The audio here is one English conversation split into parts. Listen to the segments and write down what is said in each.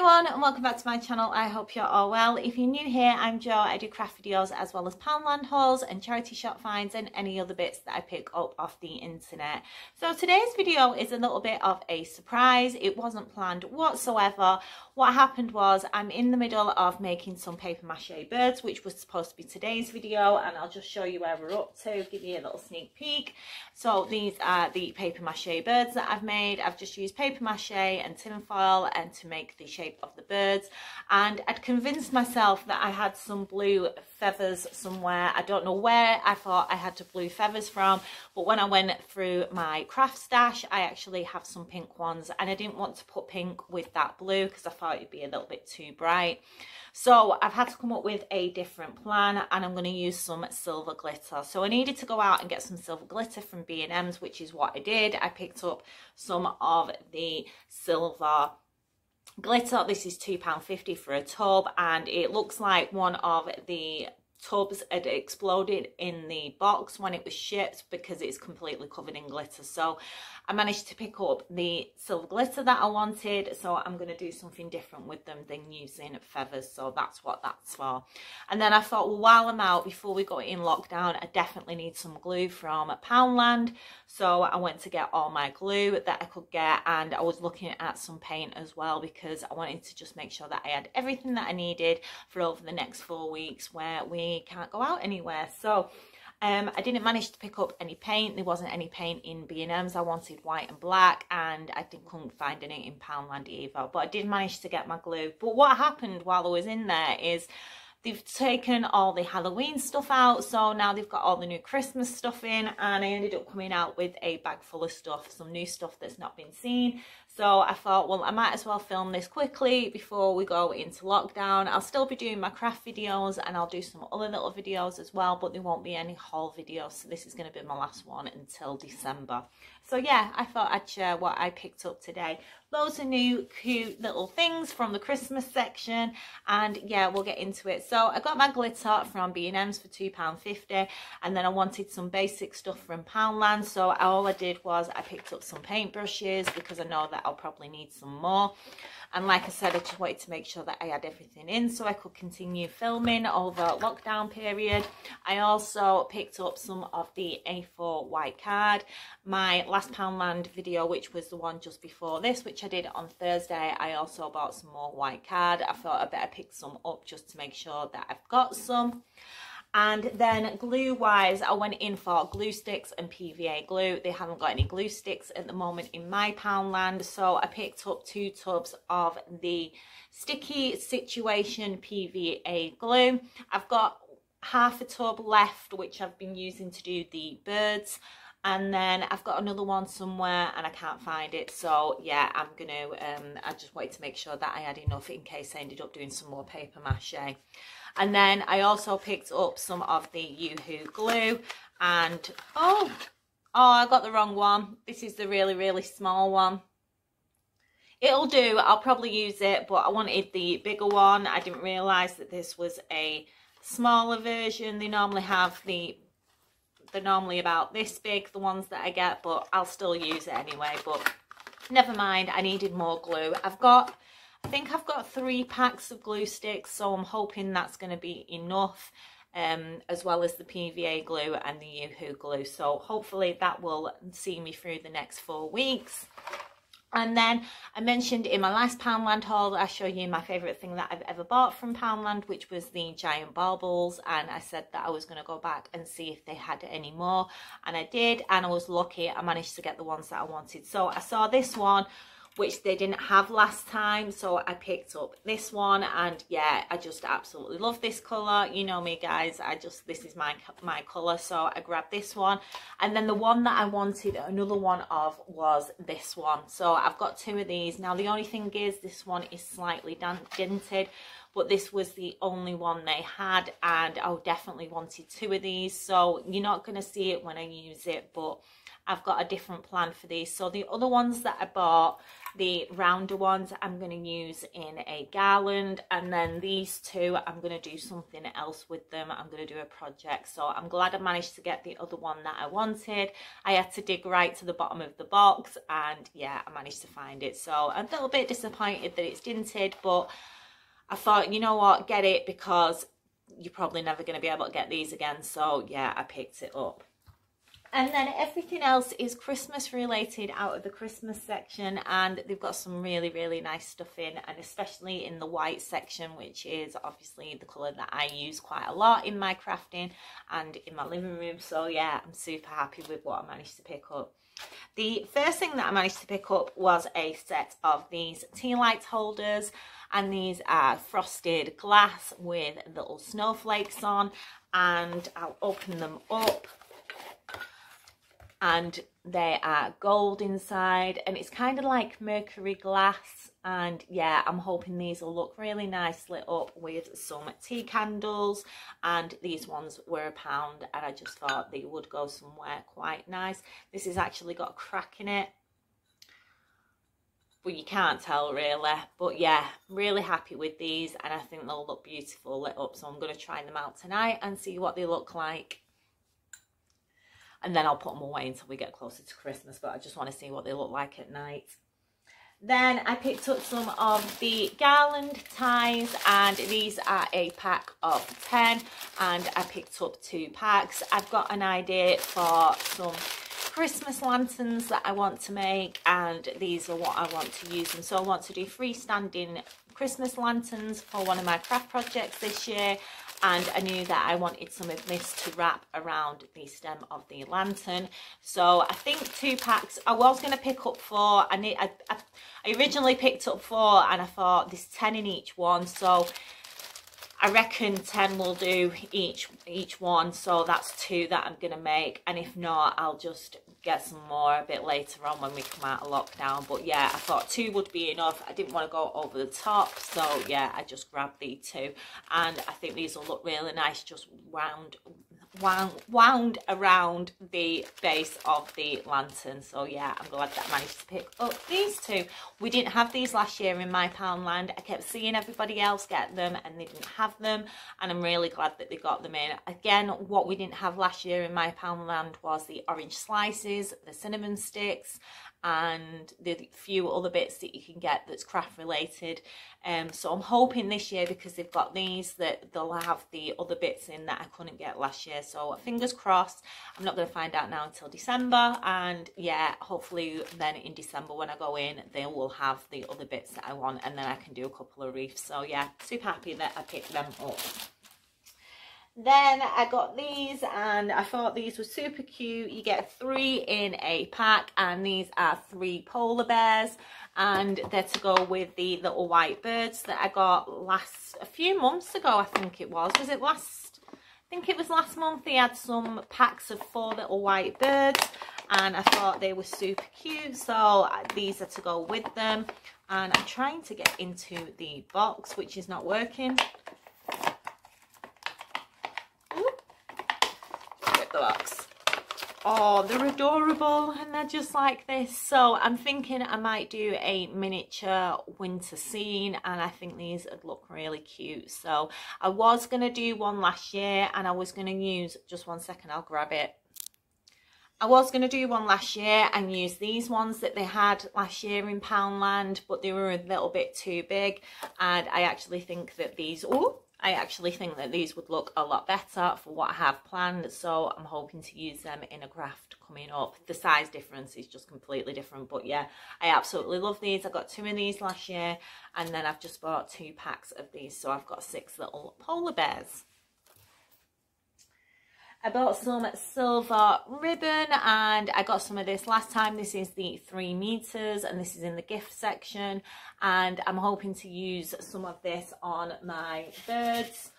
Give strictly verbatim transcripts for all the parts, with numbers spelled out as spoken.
everyone and welcome back to my channel. I hope you're all well. If you're new here, I'm Jo. I do craft videos as well as Poundland hauls and charity shop finds and any other bits that I pick up off the internet. So today's video is a little bit of a surprise. It wasn't planned whatsoever. What happened was I'm in the middle of making some paper mache birds, which was supposed to be today's video, and I'll just show you where we're up to, give you a little sneak peek. So these are the paper mache birds that I've made. I've just used paper mache and tin foil and to make the shape of the birds, and I'd convinced myself that I had some blue feathers somewhere. I don't know where I thought I had to blue feathers from, but when I went through my craft stash I actually have some pink ones, and I didn't want to put pink with that blue because I thought it'd be a little bit too bright. So I've had to come up with a different plan, and I'm going to use some silver glitter. So I needed to go out and get some silver glitter from B and M's, which is what I did. I picked up some of the silver glitter. This is two pounds fifty for a tub, and it looks like one of the tubs had exploded in the box when it was shipped because it's completely covered in glitter. So I managed to pick up the silver glitter that I wanted, so I'm going to do something different with them than using feathers, so that's what that's for. And then I thought, well, while I'm out, before we go in lockdown, I definitely need some glue from Poundland, so I went to get all my glue that I could get, and I was looking at some paint as well because I wanted to just make sure that I had everything that I needed for over the next four weeks where we can't go out anywhere. So um I didn't manage to pick up any paint. There wasn't any paint in B and M's. I wanted white and black, and I didn't couldn't find any in Poundland either, but I did manage to get my glue. But what happened while I was in there is they've taken all the Halloween stuff out, so now they've got all the new Christmas stuff in, and I ended up coming out with a bag full of stuff, some new stuff that's not been seen. So I thought, well, I might as well film this quickly before we go into lockdown. I'll still be doing my craft videos, and I'll do some other little videos as well, but there won't be any haul videos, so this is going to be my last one until December. So yeah, I thought I'd share what I picked up today. Loads of new cute little things from the Christmas section, and yeah, we'll get into it. So I got my glitter from B and M's for two pounds fifty, and then I wanted some basic stuff from Poundland, so all I did was I picked up some paintbrushes because I know that I'll probably need some more. And like I said, I just wanted to make sure that I had everything in so I could continue filming over lockdown period. I also picked up some of the A four white card. My last Poundland video, which was the one just before this, which I did on Thursday, I also bought some more white card. I thought I better pick some up just to make sure that I've got some. And then glue wise, I went in for glue sticks and P V A glue. They haven't got any glue sticks at the moment in my Poundland, so I picked up two tubs of the Sticky Situation P V A glue. I've got half a tub left, which I've been using to do the birds, and then I've got another one somewhere and I can't find it. So yeah, I'm gonna um I just wanted to make sure that I had enough in case I ended up doing some more paper mache. And then I also picked up some of the U H U glue, and oh oh I got the wrong one. This is the really really small one. It'll do, I'll probably use it, but I wanted the bigger one. I didn't realize that this was a smaller version. They normally have the they're normally about this big, the ones that I get, but I'll still use it anyway. But never mind, I needed more glue. I've got, I think I've got three packs of glue sticks, so I'm hoping that's going to be enough, um, as well as the P V A glue and the U H U glue. So hopefully that will see me through the next four weeks. And then I mentioned in my last Poundland haul, I show you my favourite thing that I've ever bought from Poundland, which was the giant baubles, and I said that I was going to go back and see if they had any more, and I did, and I was lucky. I managed to get the ones that I wanted. So I saw this one, which they didn't have last time, so I picked up this one, and yeah, I just absolutely love this colour. You know me guys, I just, this is my my colour, so I grabbed this one. And then the one that I wanted another one of was this one, so I've got two of these. Now the only thing is this one is slightly dented, but this was the only one they had, and I definitely wanted two of these, so you're not going to see it when I use it, but I've got a different plan for these. So the other ones that I bought, the rounder ones, I'm going to use in a garland, and then these two I'm going to do something else with them. I'm going to do a project. So I'm glad I managed to get the other one that I wanted. I had to dig right to the bottom of the box, and yeah, I managed to find it. So I'm a little bit disappointed that it's dinted, but I thought, you know what, get it, because you're probably never going to be able to get these again. So yeah, I picked it up. And then everything else is Christmas related out of the Christmas section, and they've got some really, really nice stuff in, and especially in the white section, which is obviously the colour that I use quite a lot in my crafting and in my living room. So yeah, I'm super happy with what I managed to pick up. The first thing that I managed to pick up was a set of these tea light holders, and these are frosted glass with little snowflakes on, and I'll open them up. And they are gold inside, and it's kind of like mercury glass, and yeah, I'm hoping these will look really nice lit up with some tea candles. And these ones were a pound, and I just thought they would go somewhere quite nice. This has actually got a crack in it, but you can't tell really. But yeah, really happy with these, and I think they'll look beautiful lit up, so I'm going to try them out tonight and see what they look like. And then I'll put them away until we get closer to Christmas, but I just want to see what they look like at night. Then I picked up some of the garland ties, and these are a pack of ten, and I picked up two packs. I've got an idea for some Christmas lanterns that I want to make, and these are what I want to use them. So I want to do freestanding Christmas lanterns for one of my craft projects this year. And I knew that I wanted some of this to wrap around the stem of the lantern. So I think two packs. I was going to pick up four. I, need, I, I, I originally picked up four, and I thought there's ten in each one. So I reckon ten will do each, each one. So that's two that I'm going to make. And if not, I'll just get some more a bit later on when we come out of lockdown. But yeah, I thought two would be enough. I didn't want to go over the top, so yeah, I just grabbed the two, and I think these will look really nice just wound wound wound around the base of the lantern. So yeah, I'm glad that I managed to pick up these two. We didn't have these last year in my Poundland. I kept seeing everybody else get them, and they didn't have them, and I'm really glad that they got them in. Again, what we didn't have last year in my Poundland was the orange slices, the cinnamon sticks, and the few other bits that you can get that's craft related. Um, so I'm hoping this year, because they've got these, that they'll have the other bits in that I couldn't get last year. So fingers crossed. I'm not going to find out now until December, and yeah, hopefully then in December when I go in, they will have the other bits that I want, and then I can do a couple of wreaths. So yeah, super happy that I picked them up. Then I got these, and I thought these were super cute. You get three in a pack, and these are three polar bears, and they're to go with the little white birds that I got last a few months ago. I think it was was it last I think it was last month. They had some packs of four little white birds, and I thought they were super cute, so these are to go with them. And I'm trying to get into the box, which is not working. The box. Oh, they're adorable, and they're just like this. So I'm thinking I might do a miniature winter scene, and I think these would look really cute. So I was going to do one last year, and I was going to use, just one second, I'll grab it. I was going to do one last year and use these ones that they had last year in Poundland, but they were a little bit too big, and I actually think that these, oh, I actually think that these would look a lot better for what I have planned, so I'm hoping to use them in a craft coming up. The size difference is just completely different, but yeah, I absolutely love these. I got two of these last year, and then I've just bought two packs of these, so I've got six little polar bears. I bought some silver ribbon, and I got some of this last time. This is the three meters, and this is in the gift section, and I'm hoping to use some of this on my birds.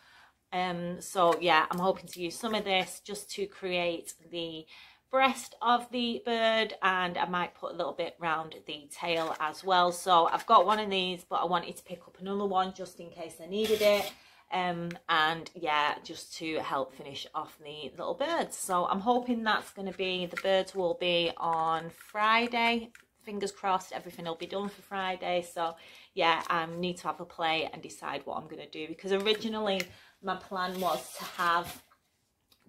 Um, so yeah, I'm hoping to use some of this just to create the breast of the bird, and I might put a little bit round the tail as well. So I've got one of these, but I wanted to pick up another one just in case I needed it. um, and yeah, just to help finish off the little birds. So I'm hoping that's going to be, the birds will be on Friday. Fingers crossed everything will be done for Friday. So yeah, I need to have a play and decide what I'm going to do, because originally my plan was to have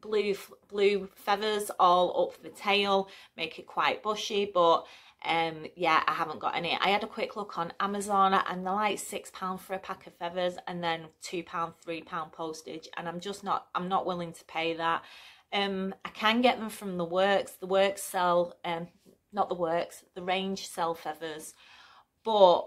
blue blue feathers all up the tail, make it quite bushy, but um yeah, I haven't got any. I had a quick look on Amazon and they're like six pound for a pack of feathers, and then two pound three pound postage, and I'm just not I'm not willing to pay that. um I can get them from the works the works sell um not the works the range sell feathers, but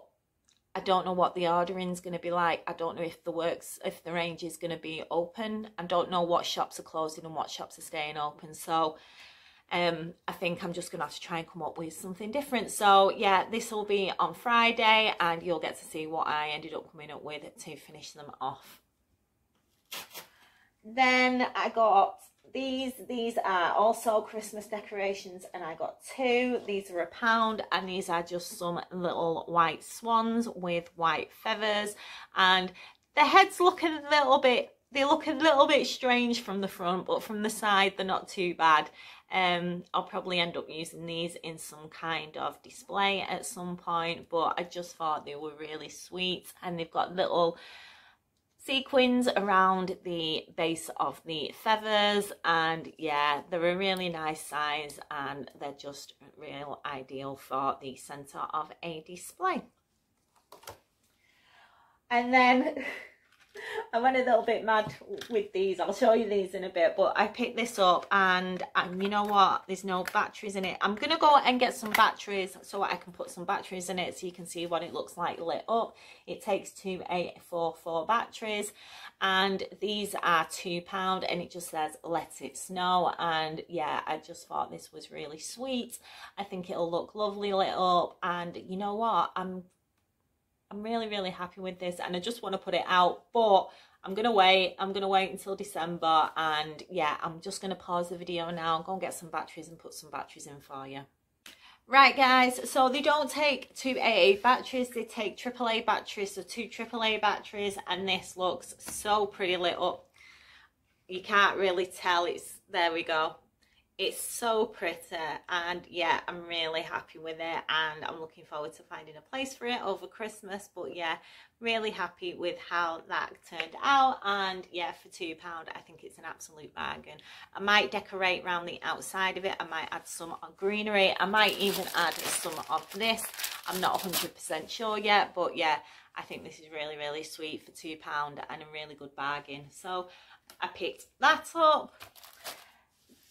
I don't know what the ordering is going to be like. I don't know if the works, if the range is going to be open. I don't know what shops are closing and what shops are staying open. So um, I think I'm just going to have to try and come up with something different. So yeah, this will be on Friday and you'll get to see what I ended up coming up with to finish them off. Then I got these. These are also Christmas decorations, and I got two. These are a pound, and these are just some little white swans with white feathers, and their heads look a little bit, they look a little bit strange from the front, but from the side they're not too bad. um I'll probably end up using these in some kind of display at some point, but I just thought they were really sweet, and they've got little sequins around the base of the feathers, and yeah, they're a really nice size and they're just real ideal for the center of a display. And then I went a little bit mad with these. I'll show you these in a bit, but I picked this up and, and you know what, there's no batteries in it. I'm gonna go and get some batteries so I can put some batteries in it so you can see what it looks like lit up. It takes two eight forty-four batteries, and these are two pound, and it just says let it snow. And yeah, I just thought this was really sweet. I think it'll look lovely lit up, and you know what, I'm I'm really, really happy with this, and I just want to put it out, but I'm going to wait. I'm going to wait until December, and yeah, I'm just going to pause the video now, go and get some batteries and put some batteries in for you. Right guys, so they don't take two double A batteries, they take triple A batteries, so two triple A batteries, and this looks so pretty lit up. You can't really tell, it's, there we go. It's so pretty, and yeah, I'm really happy with it, and I'm looking forward to finding a place for it over Christmas. But yeah, really happy with how that turned out, and yeah, for two pounds I think it's an absolute bargain. I might decorate around the outside of it, I might add some greenery, I might even add some of this. I'm not one hundred percent sure yet, but yeah, I think this is really, really sweet for two pounds and a really good bargain. So I picked that up.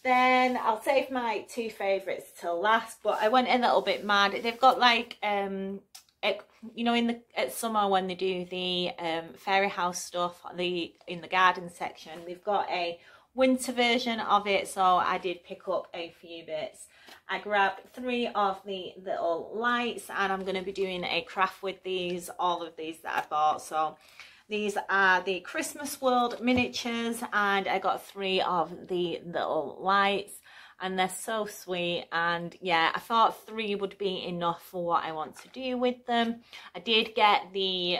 Then I'll save my two favourites till last, but I went a little bit mad. They've got like, um, it, you know, in the at summer when they do the um, fairy house stuff, the in the garden section, they've got a winter version of it. So I did pick up a few bits. I grabbed three of the little lights, and I'm going to be doing a craft with these, all of these that I bought. So these are the Christmas World miniatures, and I got three of the little lights, and they're so sweet. And yeah, I thought three would be enough for what I want to do with them. I did get the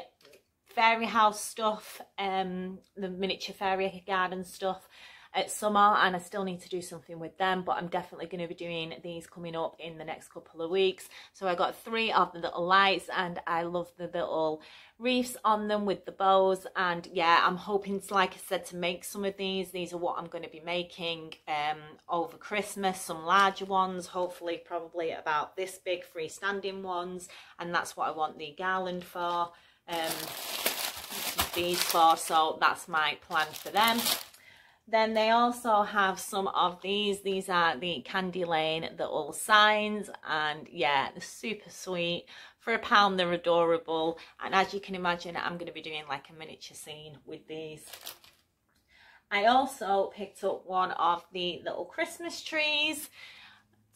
fairy house stuff, um, the miniature fairy garden stuff at summer, and I still need to do something with them, but I'm definitely going to be doing these coming up in the next couple of weeks. So I got three of the little lights, and I love the little wreaths on them with the bows, and yeah, I'm hoping to, like I said, to make some of these. These are what I'm going to be making um over Christmas, some larger ones, hopefully probably about this big, freestanding ones, and that's what I want the garland for, um these for, so that's my plan for them. Then they also have some of these. These are the Candy Lane little signs, and yeah, they're super sweet. For a pound, they're adorable, and as you can imagine, I'm going to be doing like a miniature scene with these. I also picked up one of the little Christmas trees.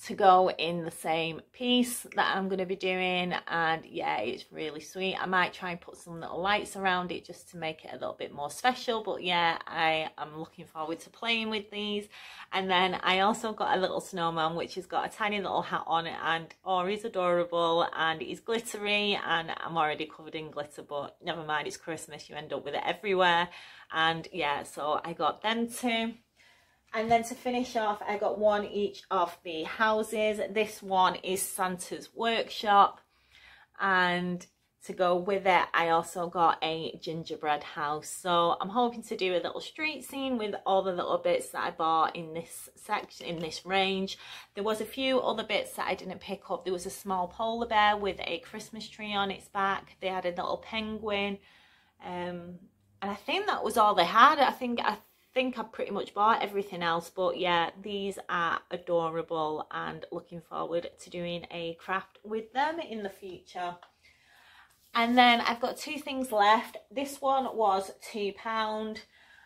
to go in the same piece that I'm going to be doing. And yeah, it's really sweet. I might try and put some little lights around it just to make it a little bit more special. But yeah, I am looking forward to playing with these. And then I also got a little snowman which has got a tiny little hat on, and oh, he's adorable and he's glittery, and I'm already covered in glitter, but never mind, it's Christmas, you end up with it everywhere. And yeah, so I got them two. And then to finish off, I got one each of the houses. This one is Santa's workshop, and to go with it I also got a gingerbread house. So I'm hoping to do a little street scene with all the little bits that I bought in this section, in this range. There was a few other bits that I didn't pick up. There was a small polar bear with a Christmas tree on its back. They had a little penguin, um, and I think that was all they had. I think I think I pretty much bought everything else. But yeah, these are adorable, and looking forward to doing a craft with them in the future. And then I've got two things left. This one was two pounds,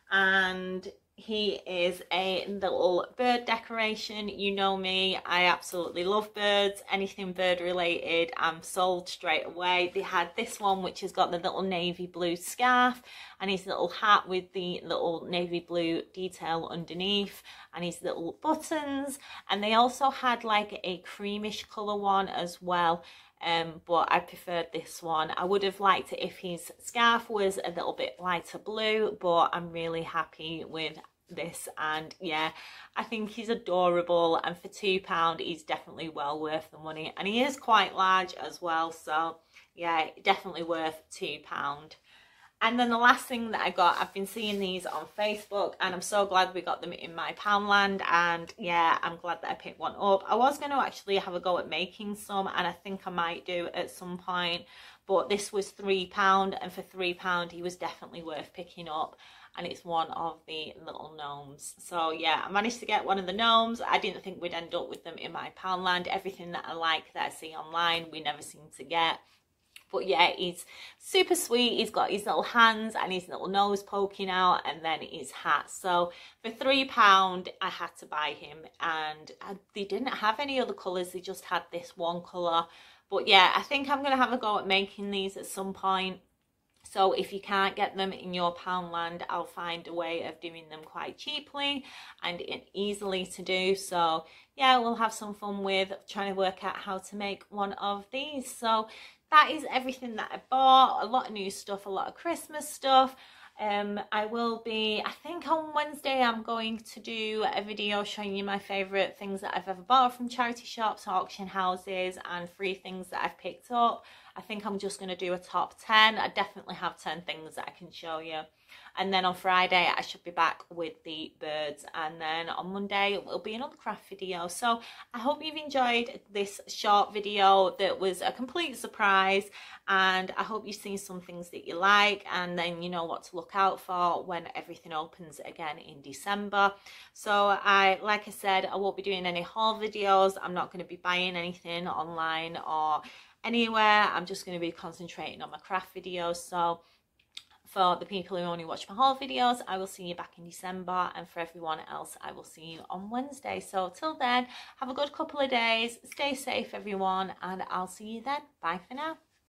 and he is a little bird decoration. You know me, I absolutely love birds. Anything bird related, I'm sold straight away. They had this one which has got the little navy blue scarf and his little hat with the little navy blue detail underneath and his little buttons. And they also had like a creamish colour one as well. Um, but I preferred this one. I would have liked it if his scarf was a little bit lighter blue, but I'm really happy with this. And yeah, I think he's adorable, and for two pounds he's definitely well worth the money, and he is quite large as well, so yeah, definitely worth two pounds. And then the last thing that I got, I've been seeing these on Facebook, and I'm so glad we got them in my Poundland. And yeah, I'm glad that I picked one up. I was going to actually have a go at making some, and I think I might do at some point. But this was three pounds, and for three pounds he was definitely worth picking up. And it's one of the little gnomes. So yeah, I managed to get one of the gnomes. I didn't think we'd end up with them in my Poundland. Everything that I like that I see online, we never seem to get. But yeah, he's super sweet. He's got his little hands and his little nose poking out, and then his hat. So for three pounds, I had to buy him. And they didn't have any other colours. They just had this one colour. But yeah, I think I'm going to have a go at making these at some point. So if you can't get them in your Poundland, I'll find a way of doing them quite cheaply and easily to do. So yeah, we'll have some fun with trying to work out how to make one of these. So that is everything that I bought. A lot of new stuff, a lot of Christmas stuff. Um, I will be, I think on Wednesday I'm going to do a video showing you my favourite things that I've ever bought from charity shops, auction houses, and free things that I've picked up. I think I'm just going to do a top ten. I definitely have ten things that I can show you. And then on Friday I should be back with the birds, and then on Monday it will be another craft video. So I hope you've enjoyed this short video that was a complete surprise, and I hope you've seen some things that you like, and then you know what to look out for when everything opens again in December. So I, like I said, I won't be doing any haul videos. I'm not going to be buying anything online or anywhere. I'm just going to be concentrating on my craft videos. So for the people who only watch my haul videos, I will see you back in December, and for everyone else, I will see you on Wednesday. So till then, have a good couple of days, stay safe everyone, and I'll see you then. Bye for now.